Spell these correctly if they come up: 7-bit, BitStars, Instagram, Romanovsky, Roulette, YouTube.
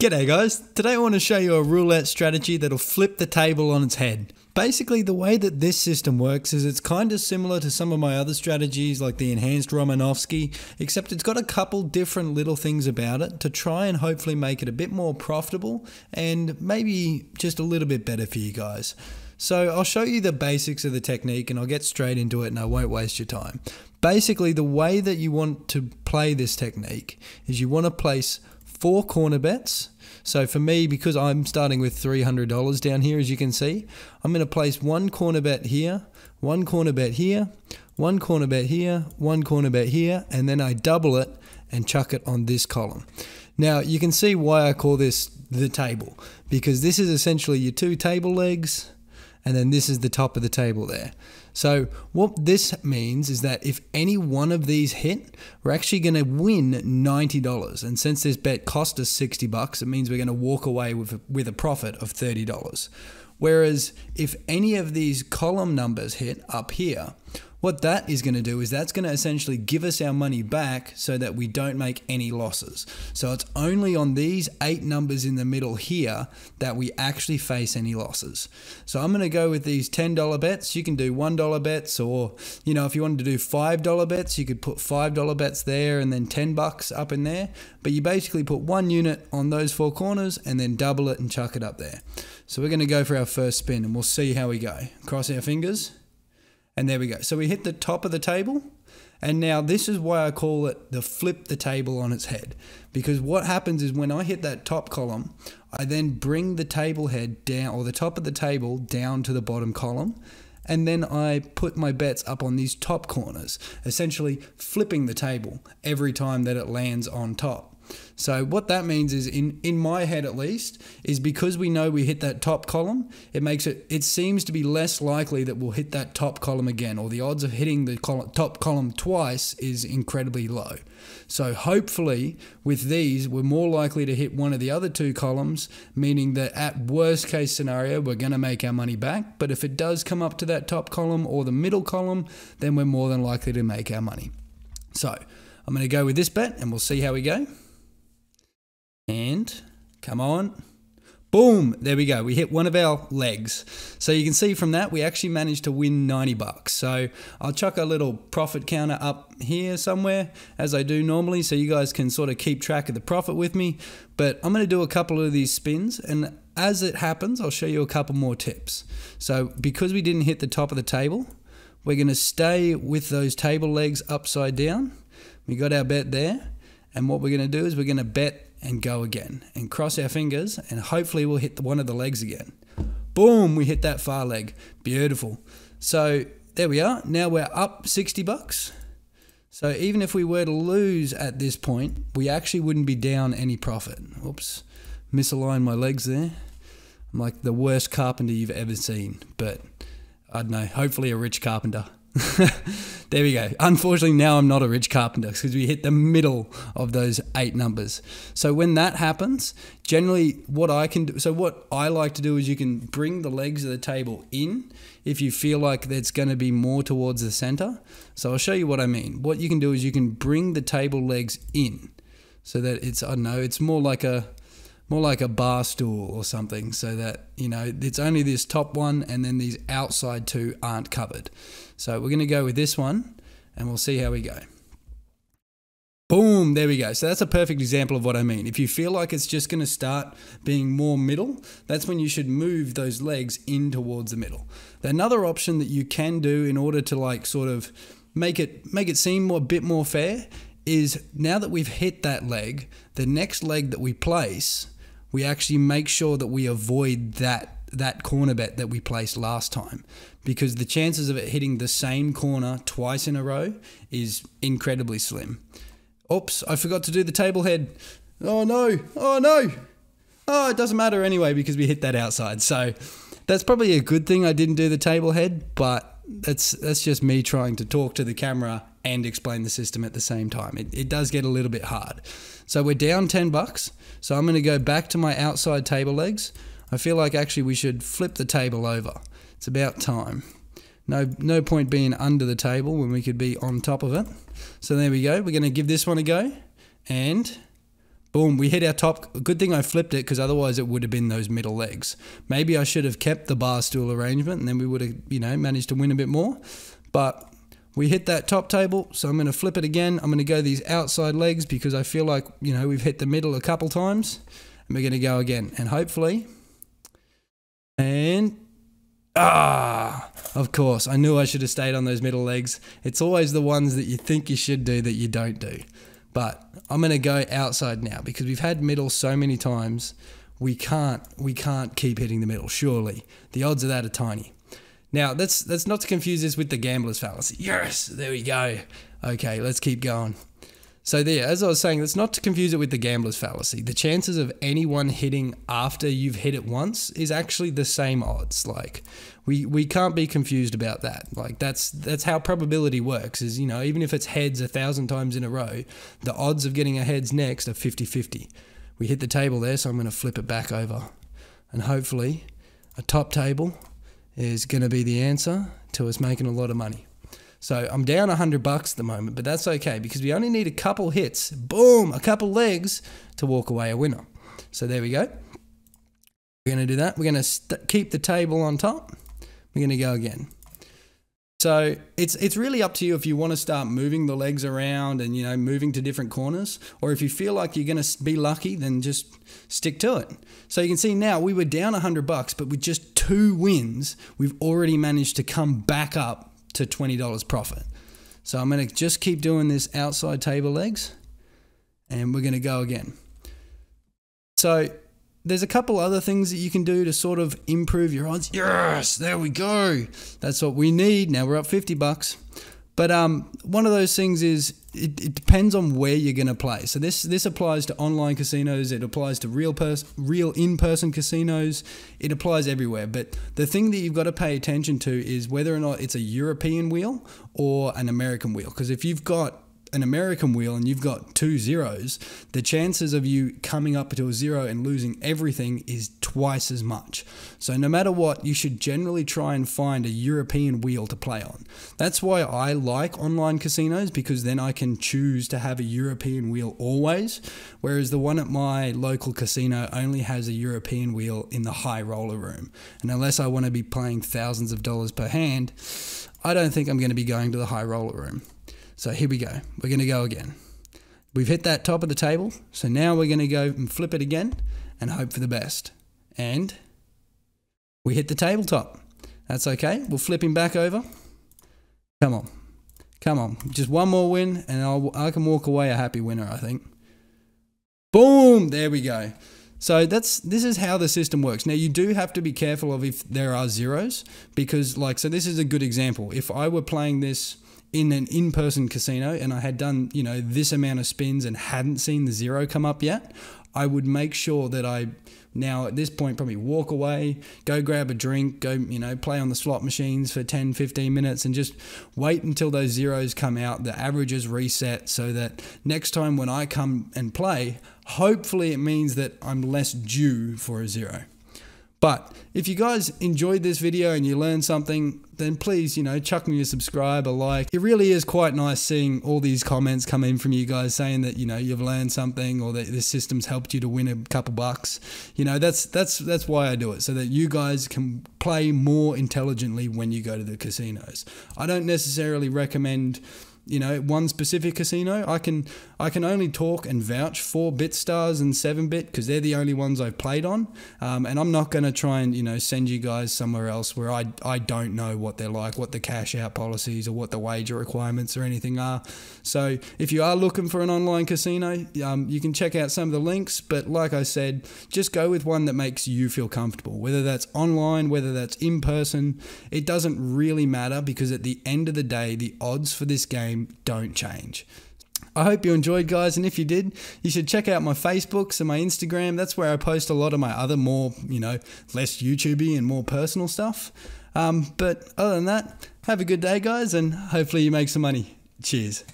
G'day guys, today I want to show you a roulette strategy that'll flip the table on its head. Basically the way that this system works is it's kind of similar to some of my other strategies like the enhanced Romanovsky, except it's got a couple different little things about it to try and hopefully make it a bit more profitable and maybe just a little bit better for you guys. So I'll show you the basics of the technique and I'll get straight into it and I won't waste your time. Basically the way that you want to play this technique is you want to place 4 corner bets. So for me, because I'm starting with $300 down here, as you can see, I'm going to place 1 corner bet here, 1 corner bet here, 1 corner bet here, 1 corner bet here, and then I double it and chuck it on this column. Now you can see why I call this the table, because this is essentially your 2 table legs, and then this is the top of the table there. So what this means is that if any one of these hit, we're actually going to win $90. And since this bet cost us 60 bucks, it means we're going to walk away with a profit of $30. Whereas if any of these column numbers hit up here, what that is going to do is that's going to essentially give us our money back so that we don't make any losses. So it's only on these 8 numbers in the middle here that we actually face any losses. So I'm going to go with these $10 bets. You can do $1 bets, or, you know, if you wanted to do $5 bets, you could put $5 bets there and then 10 bucks up in there. But you basically put 1 unit on those 4 corners and then double it and chuck it up there. So we're going to go for our first spin and we'll see how we go. Cross our fingers. And there we go. So we hit the top of the table. And now this is why I call it the flip the table on its head. Because what happens is when I hit that top column, I then bring the table head down, or the top of the table down to the bottom column. And then I put my bets up on these top corners, essentially flipping the table every time that it lands on top. So what that means is, in my head at least, is because we know we hit that top column, it makes it, it seems to be less likely that we'll hit that top column again, or the odds of hitting the top column twice is incredibly low. So hopefully with these, we're more likely to hit one of the other 2 columns, meaning that at worst case scenario, we're going to make our money back. But if it does come up to that top column or the middle column, then we're more than likely to make our money. So I'm going to go with this bet and we'll see how we go. And come on. Boom. There we go. We hit one of our legs. So you can see from that, we actually managed to win 90 bucks. So I'll chuck a little profit counter up here somewhere, as I do normally, so you guys can sort of keep track of the profit with me. But I'm going to do a couple of these spins, and as it happens, I'll show you a couple more tips. So because we didn't hit the top of the table, we're going to stay with those table legs upside down. We got our bet there. And what we're going to do is we're going to bet and go again and cross our fingers, and hopefully we'll hit one of the legs again. Boom, we hit that far leg. Beautiful. So there we are. Now we're up 60 bucks. So even if we were to lose at this point, we actually wouldn't be down any profit. Oops, misaligned my legs there. I'm like the worst carpenter you've ever seen, but I don't know, hopefully a rich carpenter. There we go. Unfortunately, now I'm not a rich carpenter because we hit the middle of those 8 numbers. So when that happens, generally what I can do, so what I like to do is you can bring the legs of the table in if you feel like that's going to be more towards the center. So I'll show you what I mean. What you can do is you can bring the table legs in so that it's, I don't know, it's more like a bar stool or something, so that, you know, it's only this top one and then these outside 2 aren't covered. So we're going to go with this one and we'll see how we go. Boom, there we go. So that's a perfect example of what I mean. If you feel like it's just going to start being more middle, that's when you should move those legs in towards the middle. Another option that you can do in order to like sort of make it seem a bit more fair is, now that we've hit that leg, the next leg that we place, we actually make sure that we avoid that corner bet that we placed last time, because the chances of it hitting the same corner twice in a row is incredibly slim. Oops, I forgot to do the table head. Oh no, oh no. Oh, it doesn't matter anyway because we hit that outside. So that's probably a good thing I didn't do the table head, but that's just me trying to talk to the camera and explain the system at the same time. It does get a little bit hard. So we're down 10 bucks. So I'm going to go back to my outside table legs. I feel like actually we should flip the table over. It's about time. No point being under the table when we could be on top of it. So there we go. We're going to give this one a go. And Boom, we hit our top. Good thing I flipped it, because otherwise it would have been those middle legs. Maybe I should have kept the bar stool arrangement and then we would have, you know, managed to win a bit more. But we hit that top table, so I'm going to flip it again. I'm going to go these outside legs because I feel like, you know, we've hit the middle a couple times. And we're going to go again. And hopefully... And... Ah! Of course, I knew I should have stayed on those middle legs. It's always the ones that you think you should do that you don't do. But I'm going to go outside now because we've had middle so many times. We can't keep hitting the middle, surely. The odds of that are tiny. Now, that's not to confuse this with the gambler's fallacy. Yes, there we go. Okay, let's keep going. So there, as I was saying, that's not to confuse it with the gambler's fallacy. The chances of anyone hitting after you've hit it once is actually the same odds. Like, we can't be confused about that. Like, that's how probability works is, you know, even if it's heads 1,000 times in a row, the odds of getting a heads next are 50-50. We hit the table there, so I'm going to flip it back over. And hopefully, a top table is going to be the answer to us making a lot of money. So I'm down $100 at the moment, but that's okay because we only need a couple hits, boom, a couple legs to walk away a winner. So there we go. We're going to do that. We're going to keep the table on top. We're going to go again. So it's really up to you if you want to start moving the legs around and, you know, moving to different corners, or if you feel like you're going to be lucky, then just stick to it. So you can see now we were down $100, but with just 2 wins, we've already managed to come back up to $20 profit. So I'm going to just keep doing this outside table legs and we're going to go again. So there's a couple other things that you can do to sort of improve your odds. Yes, there we go. That's what we need. Now we're up $50. But one of those things is it depends on where you're going to play. So this applies to online casinos. It applies to real in-person casinos. It applies everywhere. But the thing that you've got to pay attention to is whether or not it's a European wheel or an American wheel. Because if you've got an American wheel and you've got 2 zeros, the chances of you coming up to a zero and losing everything is twice as much. So no matter what, you should generally try and find a European wheel to play on. That's why I like online casinos, because then I can choose to have a European wheel always, whereas the one at my local casino only has a European wheel in the high roller room. And unless I want to be playing thousands of dollars per hand, I don't think I'm going to be going to the high roller room. So here we go. We're going to go again. We've hit that top of the table. So now we're going to go and flip it again and hope for the best. And we hit the tabletop. That's okay. We'll flip him back over. Come on. Come on. Just one more win and I can walk away a happy winner, I think. Boom. There we go. So this is how the system works. Now you do have to be careful of if there are zeros, because like, so this is a good example. If I were playing this in an in-person casino and I had done, you know, this amount of spins and hadn't seen the zero come up yet, I would make sure that I now at this point probably walk away, go grab a drink, go, you know, play on the slot machines for 10-15 minutes and just wait until those zeros come out, the averages reset, so that next time when I come and play, hopefully it means that I'm less due for a zero. But if you guys enjoyed this video and you learned something, then please, you know, chuck me a subscribe, a like. It really is quite nice seeing all these comments come in from you guys saying that, you know, you've learned something or that this system's helped you to win a couple bucks. You know, that's why I do it, so that you guys can play more intelligently when you go to the casinos. I don't necessarily recommend, you know, one specific casino. I can only talk and vouch for BitStars and 7-bit because they're the only ones I've played on, and I'm not going to try and, you know, send you guys somewhere else where I don't know what they're like, what the cash out policies or what the wager requirements or anything are. So if you are looking for an online casino, you can check out some of the links, but like I said, just go with one that makes you feel comfortable, whether that's online, whether that's in person. It doesn't really matter, because at the end of the day, the odds for this game don't change. I hope you enjoyed, guys, and if you did, you should check out my Facebooks and my Instagram. That's where I post a lot of my other more, you know, less YouTubey and more personal stuff. But other than that, have a good day, guys, and hopefully you make some money. Cheers.